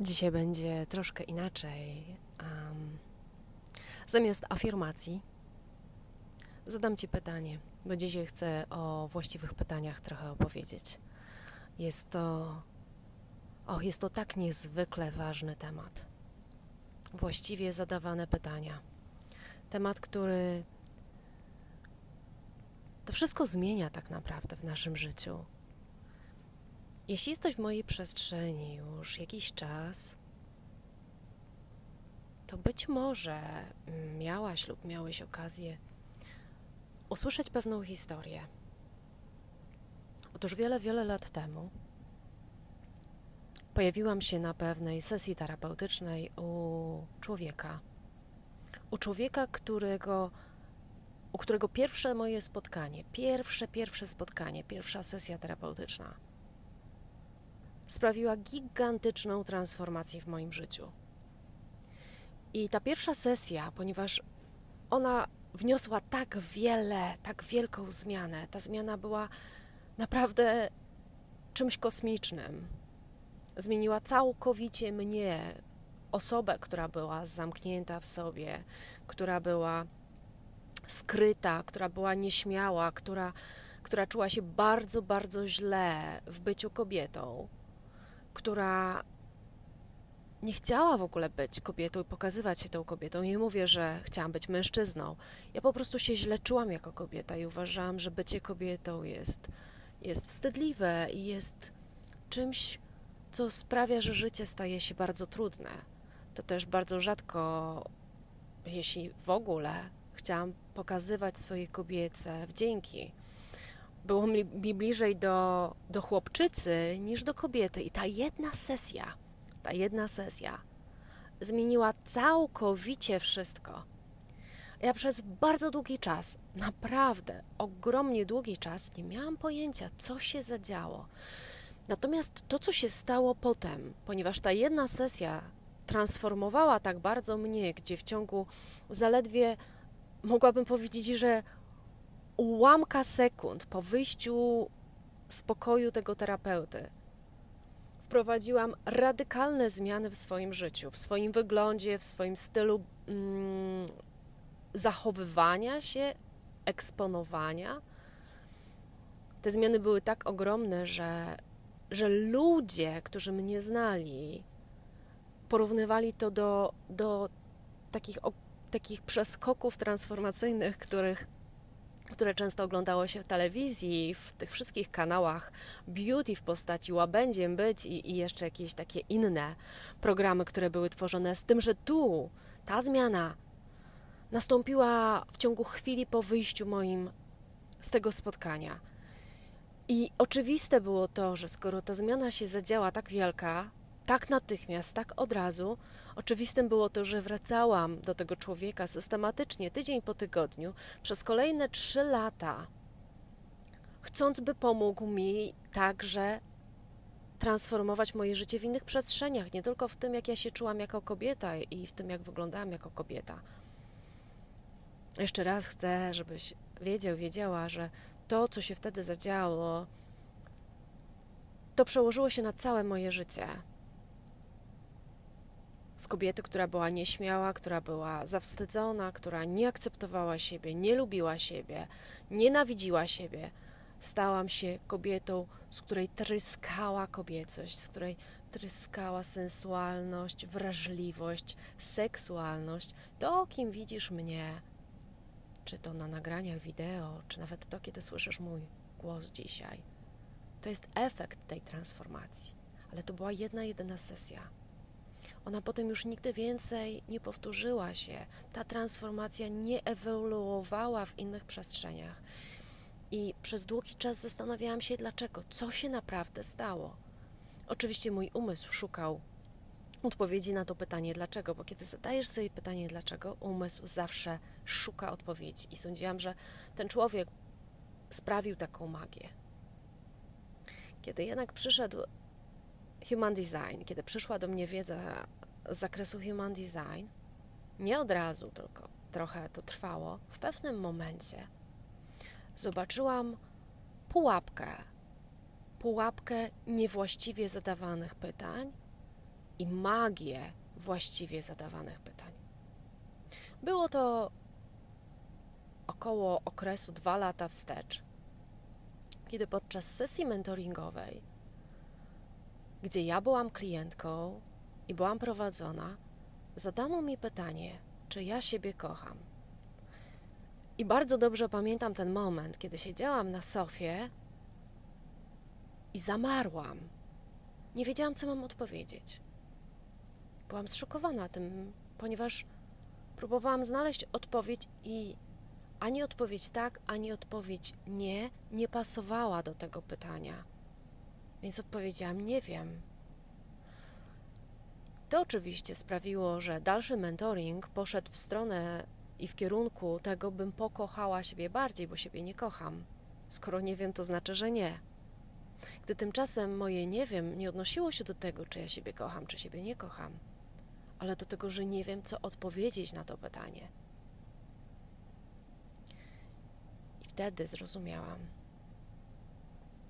Dzisiaj będzie troszkę inaczej. Zamiast afirmacji zadam Ci pytanie, bo dzisiaj chcę o właściwych pytaniach trochę opowiedzieć. Jest to tak niezwykle ważny temat. Właściwie zadawane pytania. Temat, który to wszystko zmienia tak naprawdę w naszym życiu. Jeśli jesteś w mojej przestrzeni już jakiś czas, to być może miałaś lub miałeś okazję usłyszeć pewną historię. Otóż wiele, wiele lat temu pojawiłam się na pewnej sesji terapeutycznej u człowieka, u którego pierwsze moje spotkanie, pierwsza sesja terapeutyczna sprawiła gigantyczną transformację w moim życiu. I ta pierwsza sesja, ponieważ ona wniosła tak wiele, tak wielką zmianę, ta zmiana była naprawdę czymś kosmicznym. Zmieniła całkowicie mnie, osobę, która była zamknięta w sobie, która była skryta, która była nieśmiała, która czuła się bardzo, bardzo źle w byciu kobietą, która nie chciała w ogóle być kobietą i pokazywać się tą kobietą. Nie mówię, że chciałam być mężczyzną. Ja po prostu się źle czułam jako kobieta i uważałam, że bycie kobietą jest wstydliwe i jest czymś, co sprawia, że życie staje się bardzo trudne. To też bardzo rzadko, jeśli w ogóle, chciałam pokazywać swoje kobiece wdzięki. Było mi bliżej do chłopczycy niż do kobiety. I ta jedna sesja zmieniła całkowicie wszystko. Ja przez bardzo długi czas, naprawdę ogromnie długi czas, nie miałam pojęcia, co się zadziało. Natomiast to, co się stało potem, ponieważ ta jedna sesja transformowała tak bardzo mnie, gdzie w ciągu zaledwie, mogłabym powiedzieć, że ułamka sekund po wyjściu z pokoju tego terapeuty wprowadziłam radykalne zmiany w swoim życiu, w swoim wyglądzie, w swoim stylu zachowywania się, eksponowania. Te zmiany były tak ogromne, że ludzie, którzy mnie znali, porównywali to do takich przeskoków transformacyjnych, które często oglądało się w telewizji, w tych wszystkich kanałach beauty w postaci Łabędziem Być i jeszcze jakieś takie inne programy, które były tworzone, z tym, że tu ta zmiana nastąpiła w ciągu chwili po wyjściu moim z tego spotkania. I oczywiste było to, że skoro ta zmiana się zadziała tak wielka, tak natychmiast, tak od razu, oczywistym było to, że wracałam do tego człowieka systematycznie, tydzień po tygodniu, przez kolejne 3 lata, chcąc, by pomógł mi także transformować moje życie w innych przestrzeniach, nie tylko w tym, jak ja się czułam jako kobieta i w tym, jak wyglądałam jako kobieta. Jeszcze raz chcę, żebyś wiedział, wiedziała, że to, co się wtedy zadziało, to przełożyło się na całe moje życie. Z kobiety, która była nieśmiała, która była zawstydzona, która nie akceptowała siebie, nie lubiła siebie, nienawidziła siebie, stałam się kobietą, z której tryskała kobiecość, z której tryskała sensualność, wrażliwość, seksualność. To, kim widzisz mnie, czy to na nagraniach wideo, czy nawet to, kiedy słyszysz mój głos dzisiaj, to jest efekt tej transformacji. Ale to była jedna, jedyna sesja. Ona potem już nigdy więcej nie powtórzyła się. Ta transformacja nie ewoluowała w innych przestrzeniach. I przez długi czas zastanawiałam się, dlaczego, co się naprawdę stało. Oczywiście mój umysł szukał odpowiedzi na to pytanie dlaczego, bo kiedy zadajesz sobie pytanie dlaczego, umysł zawsze szuka odpowiedzi. I sądziłam, że ten człowiek sprawił taką magię. Kiedy jednak przyszedł Human Design, kiedy przyszła do mnie wiedza z zakresu Human Design, nie od razu, tylko trochę to trwało, w pewnym momencie zobaczyłam pułapkę niewłaściwie zadawanych pytań i magię właściwie zadawanych pytań. Było to około okresu 2 lata wstecz, kiedy podczas sesji mentoringowej, gdzie ja byłam klientką i byłam prowadzona, zadano mi pytanie, czy ja siebie kocham. I bardzo dobrze pamiętam ten moment, kiedy siedziałam na sofie i zamarłam. Nie wiedziałam, co mam odpowiedzieć. Byłam zszokowana tym, ponieważ próbowałam znaleźć odpowiedź i ani odpowiedź tak, ani odpowiedź nie pasowała do tego pytania. Więc odpowiedziałam, nie wiem. To oczywiście sprawiło, że dalszy mentoring poszedł w stronę i w kierunku tego, bym pokochała siebie bardziej, bo siebie nie kocham. Skoro nie wiem, to znaczy, że nie. Gdy tymczasem moje nie wiem nie odnosiło się do tego, czy ja siebie kocham, czy siebie nie kocham, ale do tego, że nie wiem, co odpowiedzieć na to pytanie. I wtedy zrozumiałam,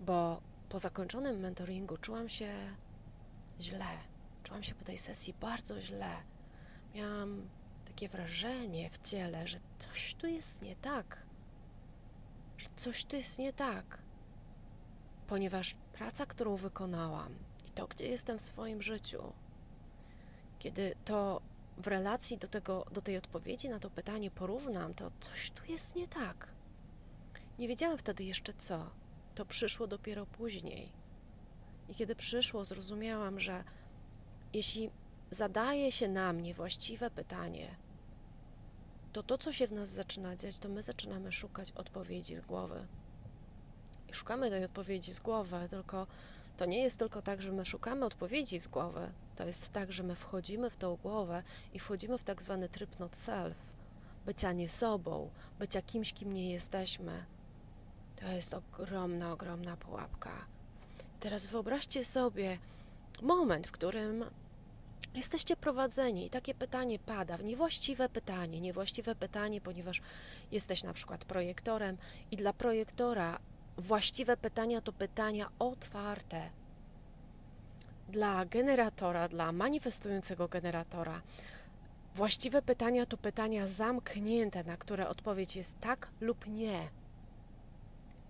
bo po zakończonym mentoringu czułam się źle. Czułam się po tej sesji bardzo źle. Miałam takie wrażenie w ciele, że coś tu jest nie tak. Że coś tu jest nie tak. Ponieważ praca, którą wykonałam i to, gdzie jestem w swoim życiu, kiedy to w relacji do tej odpowiedzi na to pytanie porównam, to coś tu jest nie tak. Nie wiedziałam wtedy jeszcze co. To przyszło dopiero później. I kiedy przyszło, zrozumiałam, że jeśli zadaje się na mnie właściwe pytanie, to to, co się w nas zaczyna dziać, to my zaczynamy szukać odpowiedzi z głowy. I szukamy tej odpowiedzi z głowy, tylko to nie jest tylko tak, że my szukamy odpowiedzi z głowy. To jest tak, że my wchodzimy w tą głowę i wchodzimy w tak zwany tryb not self, bycia nie sobą, bycia kimś, kim nie jesteśmy. To jest ogromna, ogromna pułapka. I teraz wyobraźcie sobie moment, w którym jesteście prowadzeni i takie pytanie pada, niewłaściwe pytanie, ponieważ jesteś na przykład projektorem i dla projektora właściwe pytania to pytania otwarte. Dla generatora, dla manifestującego generatora właściwe pytania to pytania zamknięte, na które odpowiedź jest tak lub nie.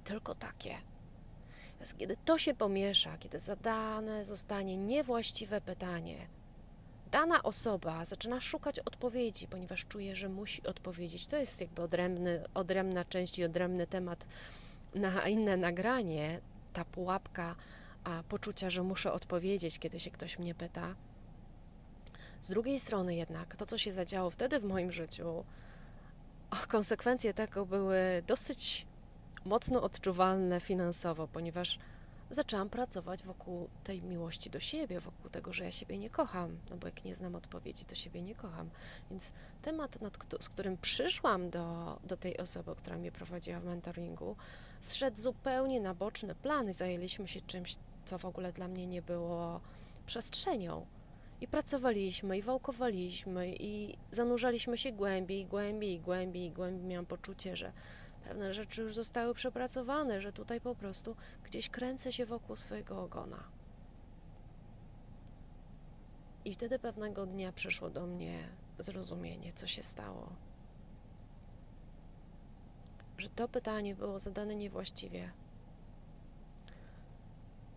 Tylko takie. Więc kiedy to się pomiesza, kiedy zadane zostanie niewłaściwe pytanie, dana osoba zaczyna szukać odpowiedzi, ponieważ czuje, że musi odpowiedzieć. To jest jakby odrębna część i odrębny temat na inne nagranie, ta pułapka poczucia, że muszę odpowiedzieć, kiedy się ktoś mnie pyta. Z drugiej strony jednak to, co się zadziało wtedy w moim życiu, konsekwencje tego były dosyć mocno odczuwalne finansowo, ponieważ zaczęłam pracować wokół tej miłości do siebie, wokół tego, że ja siebie nie kocham, no bo jak nie znam odpowiedzi, to siebie nie kocham. Więc temat, z którym przyszłam do tej osoby, która mnie prowadziła w mentoringu, zszedł zupełnie na boczny plan i zajęliśmy się czymś, co w ogóle dla mnie nie było przestrzenią. I pracowaliśmy, i wałkowaliśmy, i zanurzaliśmy się głębiej. Miałam poczucie, że pewne rzeczy już zostały przepracowane, że tutaj po prostu gdzieś kręcę się wokół swojego ogona. I wtedy pewnego dnia przyszło do mnie zrozumienie, co się stało. Że to pytanie było zadane niewłaściwie.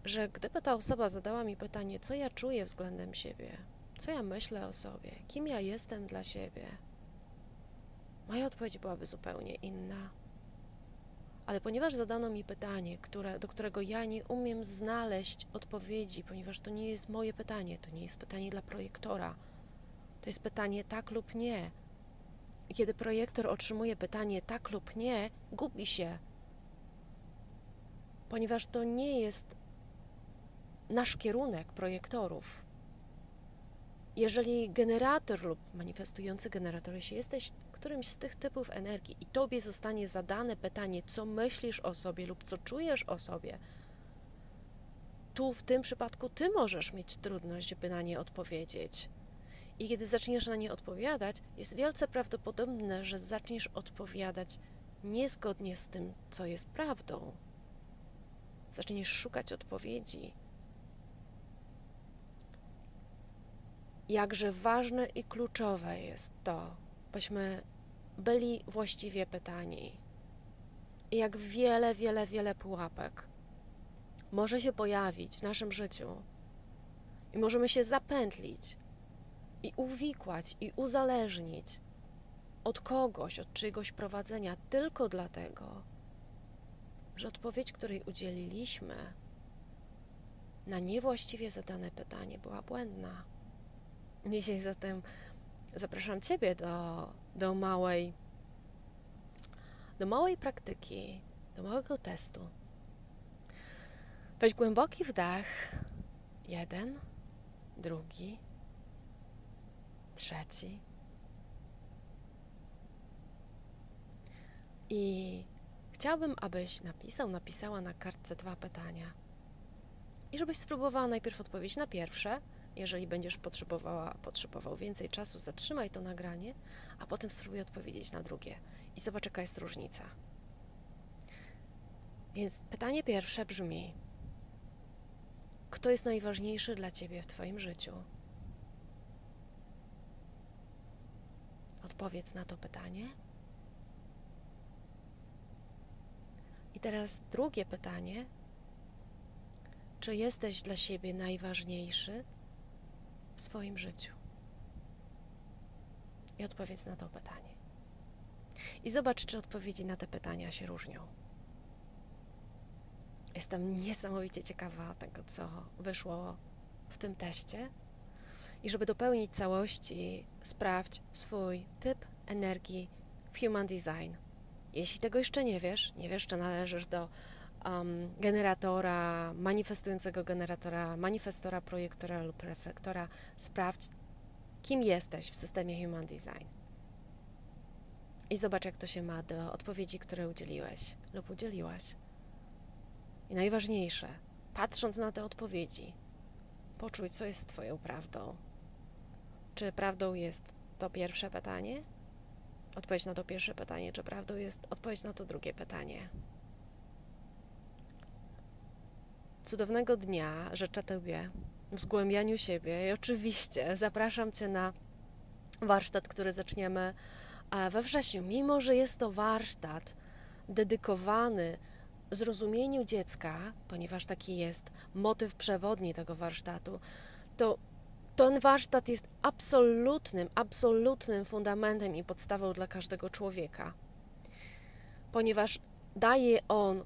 Że gdyby ta osoba zadała mi pytanie, co ja czuję względem siebie, co ja myślę o sobie, kim ja jestem dla siebie, moja odpowiedź byłaby zupełnie inna. Ale ponieważ zadano mi pytanie, do którego ja nie umiem znaleźć odpowiedzi, ponieważ to nie jest moje pytanie, to nie jest pytanie dla projektora, to jest pytanie tak lub nie. I kiedy projektor otrzymuje pytanie tak lub nie, gubi się. Ponieważ to nie jest nasz kierunek projektorów. Jeżeli generator lub manifestujący generator, jeśli jesteś którymś z tych typów energii i tobie zostanie zadane pytanie, co myślisz o sobie lub co czujesz o sobie, tu w tym przypadku ty możesz mieć trudność, by na nie odpowiedzieć. I kiedy zaczniesz na nie odpowiadać, jest wielce prawdopodobne, że zaczniesz odpowiadać niezgodnie z tym, co jest prawdą. Zaczniesz szukać odpowiedzi. jakże ważne i kluczowe jest to, byśmy byli właściwie pytani. Jak wiele pułapek może się pojawić w naszym życiu i możemy się zapętlić i uwikłać i uzależnić od kogoś, od czyjegoś prowadzenia tylko dlatego, że odpowiedź, której udzieliliśmy na niewłaściwie zadane pytanie, była błędna. Dzisiaj zatem zapraszam Ciebie do małej praktyki, do małego testu. Weź głęboki wdech. 1, 2, 3. I chciałabym, abyś napisała na kartce 2 pytania. I żebyś spróbowała najpierw odpowiedzieć na pierwsze. Jeżeli będziesz potrzebował więcej czasu, zatrzymaj to nagranie, a potem spróbuj odpowiedzieć na drugie. I zobacz, jaka jest różnica. Więc pytanie pierwsze brzmi: kto jest najważniejszy dla Ciebie w Twoim życiu? Odpowiedz na to pytanie. I teraz drugie pytanie. Czy jesteś dla siebie najważniejszy w swoim życiu? I odpowiedz na to pytanie. I zobacz, czy odpowiedzi na te pytania się różnią. Jestem niesamowicie ciekawa tego, co wyszło w tym teście. I żeby dopełnić całości, sprawdź swój typ energii w Human Design. Jeśli tego jeszcze nie wiesz, czy należysz do generatora, manifestującego generatora, manifestora, projektora lub reflektora, sprawdź, kim jesteś w systemie Human Design. I zobacz, jak to się ma do odpowiedzi, które udzieliłeś lub udzieliłaś. I najważniejsze, patrząc na te odpowiedzi, poczuj, co jest Twoją prawdą. Czy prawdą jest to pierwsze pytanie? Odpowiedź na to pierwsze pytanie. Czy prawdą jest odpowiedź na to drugie pytanie? Cudownego dnia życzę Tobie w zgłębianiu siebie i oczywiście zapraszam Cię na warsztat, który zaczniemy we wrześniu. Mimo że jest to warsztat dedykowany zrozumieniu dziecka, ponieważ taki jest motyw przewodni tego warsztatu, to ten warsztat jest absolutnym fundamentem i podstawą dla każdego człowieka, ponieważ daje on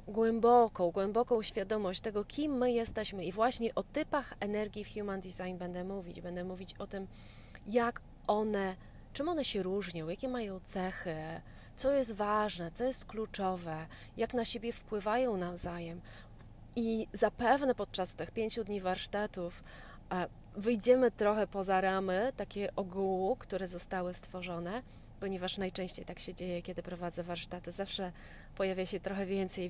głęboką świadomość tego, kim my jesteśmy. I właśnie o typach energii w Human Design będę mówić. Będę mówić o tym, czym one się różnią, jakie mają cechy, co jest ważne, co jest kluczowe, jak na siebie wpływają nawzajem. I zapewne podczas tych 5 dni warsztatów wyjdziemy trochę poza ramy takie ogółu, które zostały stworzone, ponieważ najczęściej tak się dzieje, kiedy prowadzę warsztaty. Zawsze pojawia się trochę więcej.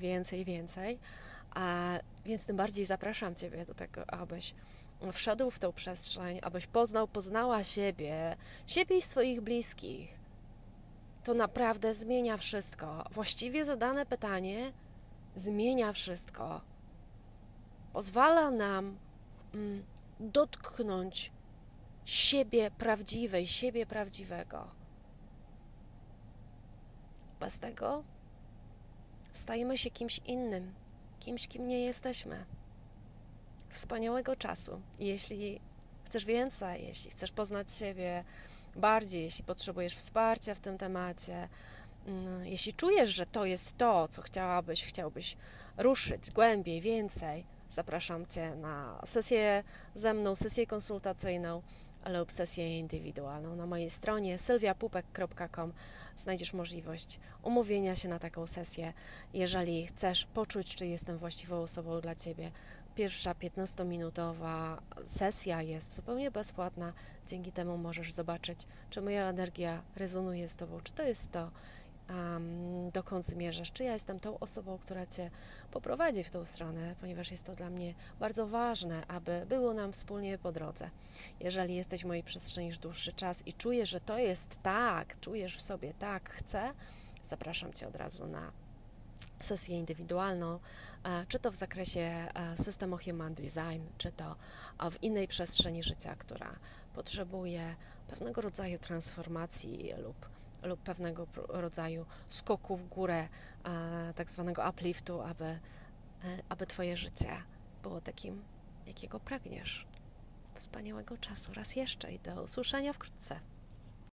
Więc tym bardziej zapraszam Ciebie do tego, abyś wszedł w tą przestrzeń, abyś poznała siebie i swoich bliskich. To naprawdę zmienia wszystko. Właściwie zadane pytanie zmienia wszystko. Pozwala nam dotknąć siebie prawdziwej, siebie prawdziwego. Bez tego stajemy się kimś innym, kimś, kim nie jesteśmy. Wspaniałego czasu. Jeśli chcesz więcej, jeśli chcesz poznać siebie bardziej, jeśli potrzebujesz wsparcia w tym temacie, jeśli czujesz, że to jest to, co chciałbyś ruszyć głębiej, więcej, zapraszam Cię na sesję ze mną, sesję konsultacyjną lub sesję indywidualną. Na mojej stronie sylwiapupek.com znajdziesz możliwość umówienia się na taką sesję. Jeżeli chcesz poczuć, czy jestem właściwą osobą dla Ciebie, pierwsza 15-minutowa sesja jest zupełnie bezpłatna. Dzięki temu możesz zobaczyć, czy moja energia rezonuje z Tobą, czy to jest to, dokąd zmierzasz, czy ja jestem tą osobą, która Cię poprowadzi w tą stronę, ponieważ jest to dla mnie bardzo ważne, aby było nam wspólnie po drodze. Jeżeli jesteś w mojej przestrzeni już dłuższy czas i czujesz, że to jest tak, czujesz w sobie tak, chcę, zapraszam Cię od razu na sesję indywidualną, czy to w zakresie systemu Human Design, czy to w innej przestrzeni życia, która potrzebuje pewnego rodzaju transformacji lub pewnego rodzaju skoku w górę, tak zwanego upliftu, aby Twoje życie było takim, jakiego pragniesz. Wspaniałego czasu raz jeszcze i do usłyszenia wkrótce.